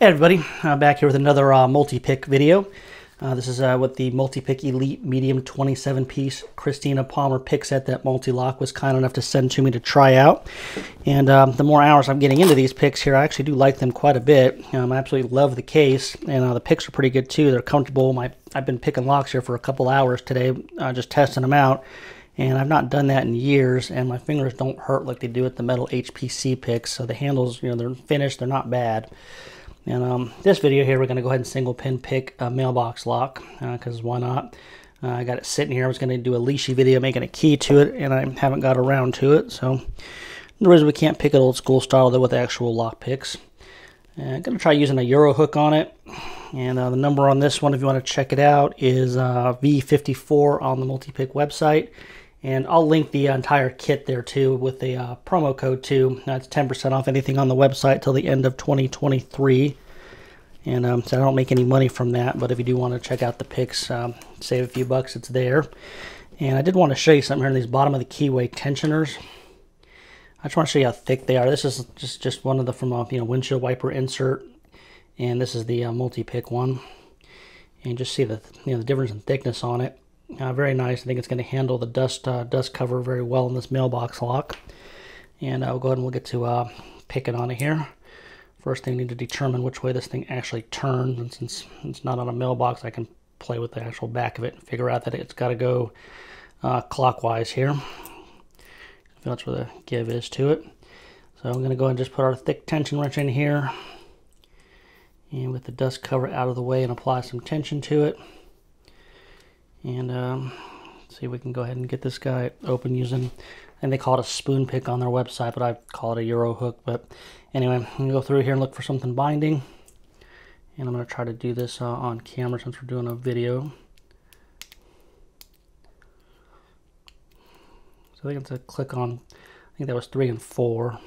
Hey everybody, I'm back here with another multi-pick video. This is with the Multipick Elite Medium 27-piece Christina Palmer pick set that Multi-Lock was kind enough to send to me to try out. And the more hours I'm getting into these picks here, I actually do like them quite a bit. I absolutely love the case, and the picks are pretty good too. They're comfortable. I've been picking locks here for a couple hours today, just testing them out. And I've not done that in years, and my fingers don't hurt like they do at the metal HPC picks. So the handles, you know, they're finished. They're not bad. And this video here, we're going to go ahead and single pin pick a mailbox lock, because why not? I got it sitting here. I was going to do a leashy video making a key to it, and I haven't got around to it. So the reason we can't pick it old school style, though, with actual lock picks. I'm going to try using a Euro hook on it. And the number on this one, if you want to check it out, is V54 on the Multipick website. And I'll link the entire kit there too with a promo code too. That's 10% off anything on the website till the end of 2023. And so I don't make any money from that, but if you do want to check out the picks, save a few bucks, it's there. And I did want to show you something here in these bottom of the keyway tensioners. I just want to show you how thick they are. This is just one of the from a windshield wiper insert, and this is the Multipick one. And just see the the difference in thickness on it. Very nice. I think it's going to handle the dust cover very well in this mailbox lock. And I'll go ahead and we'll get to picking on it here. First thing, I need to determine which way this thing actually turns. And since it's not on a mailbox, I can play with the actual back of it and figure out that it's got to go clockwise here. I feel that's where the give is to it. So I'm going to go ahead and just put our thick tension wrench in here. And with the dust cover out of the way, and apply some tension to it. And see if we can go ahead and get this guy open using, and they call it a spoon pick on their website, but I call it a Euro hook. But anyway, I'm going to go through here and look for something binding. And I'm going to try to do this on camera since we're doing a video. So I think it's a click on, I think that was 3 and 4.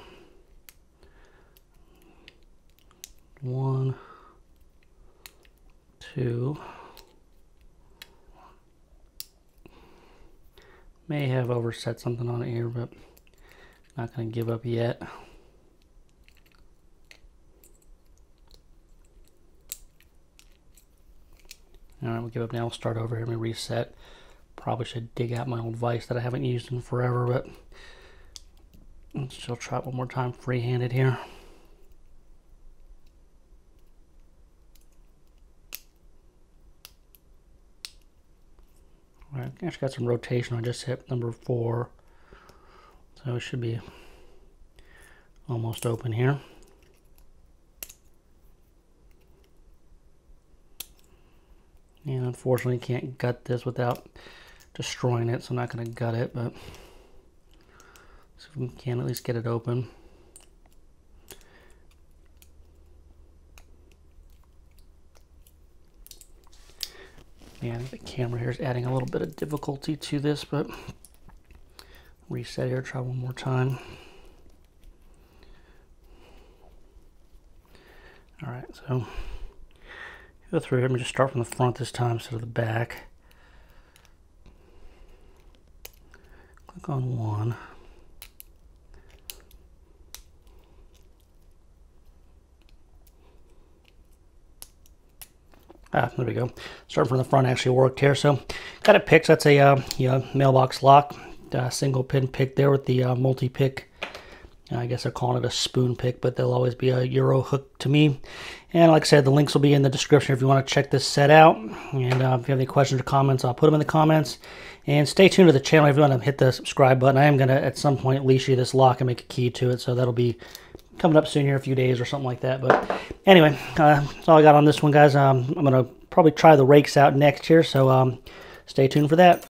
1, 2. May have overset something on it here, but not going to give up yet. Alright, we'll give up now. We'll start over here. Let me reset. Probably should dig out my old vise that I haven't used in forever, but let's still try it one more time free-handed here. Alright, actually got some rotation. I just hit number 4, so it should be almost open here. And unfortunately, can't gut this without destroying it, so I'm not going to gut it, but see if we can at least get it open. And the camera here is adding a little bit of difficulty to this, but reset here, try one more time. Alright, so go through here. Let me just start from the front this time instead of the back. Click on 1. Ah, there we go. Starting from the front actually worked here. So got it picked. That's a mailbox lock, single pin pick there with the Multipick. I guess they're calling it a spoon pick, but they'll always be a Euro hook to me. And like I said, the links will be in the description if you want to check this set out. And if you have any questions or comments, I'll put them in the comments. And stay tuned to the channel if you want to hit the subscribe button. I am going to at some point leash you this lock and make a key to it, so that'll be coming up soon here, a few days or something like that. But anyway, that's all I got on this one, guys. I'm going to probably try the rakes out next here, so stay tuned for that.